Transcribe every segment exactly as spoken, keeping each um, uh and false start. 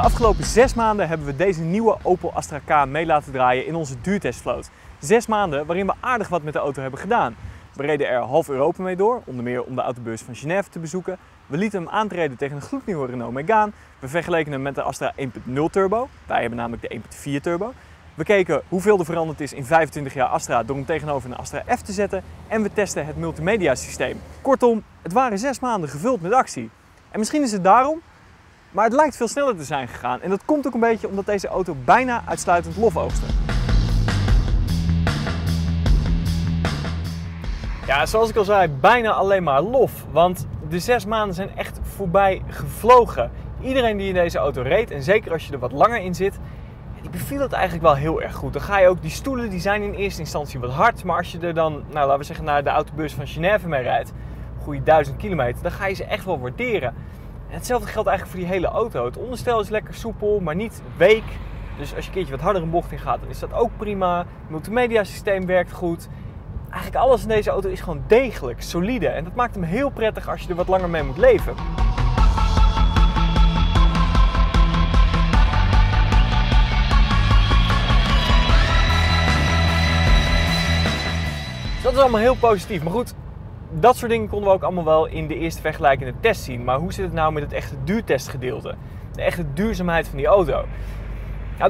De afgelopen zes maanden hebben we deze nieuwe Opel Astra K mee laten draaien in onze duurtestvloot. Zes maanden waarin we aardig wat met de auto hebben gedaan. We reden er half Europa mee door, onder meer om de autobeurs van Genève te bezoeken. We lieten hem aantreden tegen een gloednieuwe Renault Megane. We vergeleken hem met de Astra één punt nul Turbo. Wij hebben namelijk de één punt vier Turbo. We keken hoeveel er veranderd is in vijfentwintig jaar Astra door hem tegenover een Astra F te zetten. En we testen het multimedia systeem. Kortom, het waren zes maanden gevuld met actie. En misschien is het daarom, maar het lijkt veel sneller te zijn gegaan. En dat komt ook een beetje omdat deze auto bijna uitsluitend lof oogste. Ja, zoals ik al zei, bijna alleen maar lof. Want de zes maanden zijn echt voorbij gevlogen. Iedereen die in deze auto reed, en zeker als je er wat langer in zit, die beviel het eigenlijk wel heel erg goed. Dan ga je ook, die stoelen die zijn in eerste instantie wat hard. Maar als je er dan, nou, laten we zeggen, naar de autobeurs van Genève mee rijdt, een goede duizend kilometer, dan ga je ze echt wel waarderen. En hetzelfde geldt eigenlijk voor die hele auto. Het onderstel is lekker soepel, maar niet week. Dus als je een keertje wat harder een bocht in gaat, dan is dat ook prima. Het multimedia systeem werkt goed. Eigenlijk alles in deze auto is gewoon degelijk, solide. En dat maakt hem heel prettig als je er wat langer mee moet leven. Dus dat is allemaal heel positief. Maar goed, dat soort dingen konden we ook allemaal wel in de eerste vergelijkende test zien. Maar hoe zit het nou met het echte duurtestgedeelte? De echte duurzaamheid van die auto. Nou,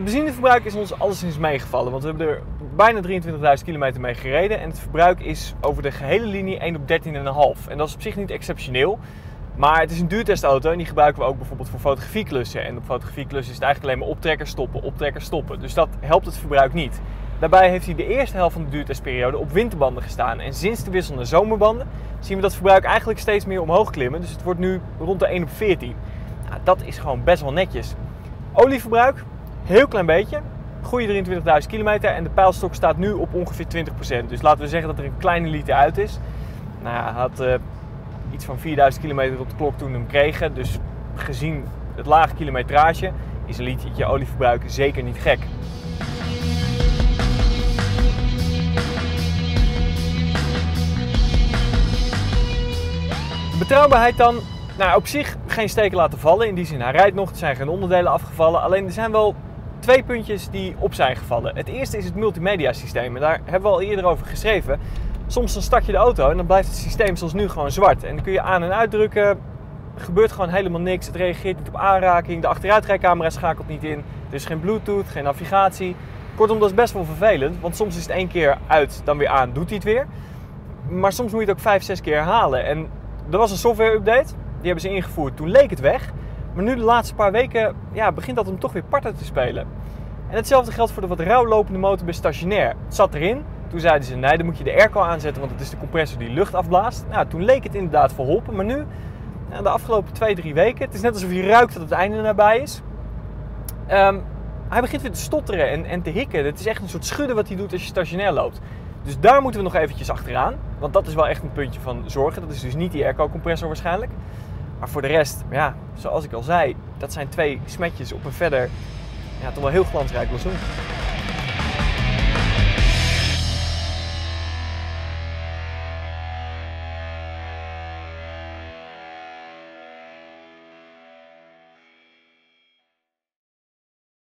het benzineverbruik is ons alleszins meegevallen, want we hebben er bijna drieëntwintigduizend kilometer mee gereden en het verbruik is over de gehele linie één op dertien komma vijf. En dat is op zich niet exceptioneel, maar het is een duurtestauto en die gebruiken we ook bijvoorbeeld voor fotografieklussen. En op fotografieklussen is het eigenlijk alleen maar optrekker stoppen, optrekker stoppen. Dus dat helpt het verbruik niet. Daarbij heeft hij de eerste helft van de duurtestperiode op winterbanden gestaan en sinds de wissel naar zomerbanden zien we dat verbruik eigenlijk steeds meer omhoog klimmen. Dus het wordt nu rond de één op veertien. Nou, dat is gewoon best wel netjes. Olieverbruik? Heel klein beetje, goede drieëntwintigduizend kilometer en de pijlstok staat nu op ongeveer twintig procent. Dus laten we zeggen dat er een kleine liter uit is. Nou ja, had uh, iets van vierduizend kilometer op de klok toen we hem kregen. Dus gezien het lage kilometrage is een litertje olieverbruik zeker niet gek. Betrouwbaarheid dan? Nou, op zich geen steken laten vallen. In die zin, hij rijdt nog, er zijn geen onderdelen afgevallen. Alleen er zijn wel twee puntjes die op zijn gevallen. Het eerste is het multimedia systeem. En daar hebben we al eerder over geschreven. Soms dan start je de auto en dan blijft het systeem zoals nu gewoon zwart. En dan kun je aan en uit drukken. Er gebeurt gewoon helemaal niks. Het reageert niet op aanraking. De achteruitrijcamera schakelt niet in. Er is geen Bluetooth, geen navigatie. Kortom, dat is best wel vervelend. Want soms is het één keer uit, dan weer aan, doet hij het weer. Maar soms moet je het ook vijf, zes keer herhalen. En er was een software update. Die hebben ze ingevoerd. Toen leek het weg. Maar nu de laatste paar weken ja, begint dat hem toch weer parten te spelen. En hetzelfde geldt voor de wat rauw lopende motor bij stationair. Het zat erin. Toen zeiden ze, nee, dan moet je de airco aanzetten, want het is de compressor die lucht afblaast. Nou, toen leek het inderdaad verholpen. Maar nu, nou, de afgelopen twee, drie weken, het is net alsof je ruikt dat het einde nabij is. Um, hij begint weer te stotteren en, en te hikken. Het is echt een soort schudden wat hij doet als je stationair loopt. Dus daar moeten we nog eventjes achteraan. Want dat is wel echt een puntje van zorgen. Dat is dus niet die airco-compressor waarschijnlijk. Maar voor de rest, ja, zoals ik al zei, dat zijn twee smetjes op een verder, ja, toch wel heel glansrijk seizoen.